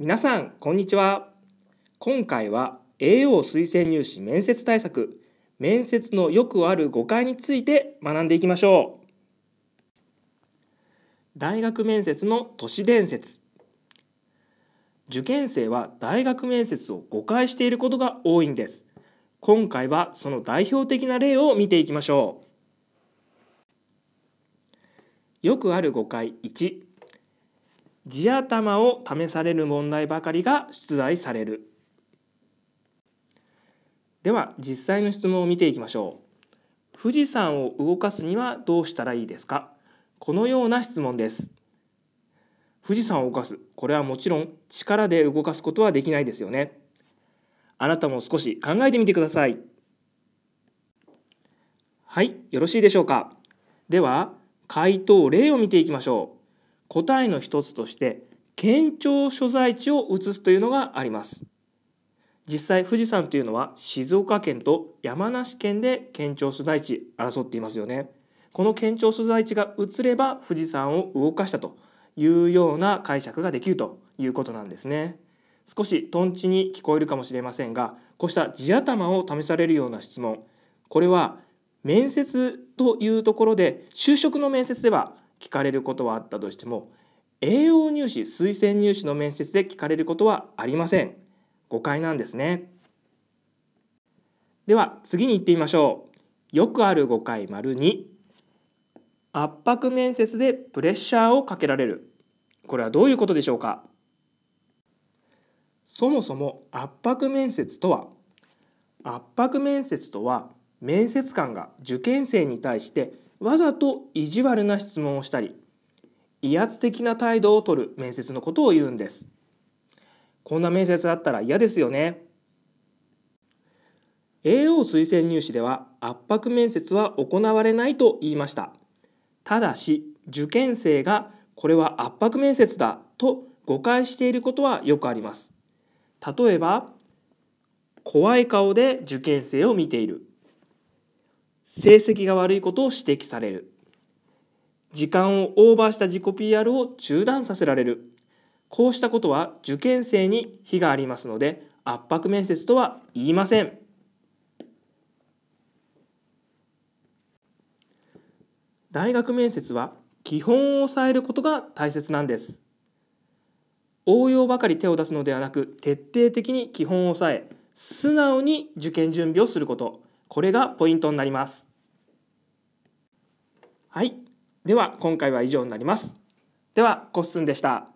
皆さんこんにちは。今回は AO 推薦入試面接対策、面接のよくある誤解について学んでいきましょう。大学面接の都市伝説。受験生は大学面接を誤解していることが多いんです。今回はその代表的な例を見ていきましょう。よくある誤解1、地頭を試される問題ばかりが出題される。では実際の質問を見ていきましょう。富士山を動かすにはどうしたらいいですか？このような質問です。富士山を動かす、これはもちろん力で動かすことはできないですよね。あなたも少し考えてみてください。はい、よろしいでしょうか。では回答例を見ていきましょう。答えの一つとして県庁所在地を移すというのがあります。実際富士山というのは静岡県と山梨県で県庁所在地争っていますよね。この県庁所在地が移れば富士山を動かしたというような解釈ができるということなんですね。少しトンチに聞こえるかもしれませんが、こうした地頭を試されるような質問、これは面接というところで就職の面接では聞かれることはあったとしても、AO 入試推薦入試の面接で聞かれることはありません。誤解なんですね。では次に行ってみましょう。よくある誤解 ②、 圧迫面接でプレッシャーをかけられる。これはどういうことでしょうか。そもそも圧迫面接とは、面接官が受験生に対してわざと意地悪な質問をしたり威圧的な態度を取る面接のことを言うんです。こんな面接だったら嫌ですよね。 AO 推薦入試では圧迫面接は行われないと言いました。ただし受験生がこれは圧迫面接だと誤解していることはよくあります。例えば怖い顔で受験生を見ている、成績が悪いことを指摘される、時間をオーバーした自己 PR を中断させられる、こうしたことは受験生に非がありますので圧迫面接とは言いません。大学面接は基本を抑えることが大切なんです。応用ばかり手を出すのではなく、徹底的に基本を抑え素直に受験準備をすること、これがポイントになります。はい、では今回は以上になります。ではコッスンでした。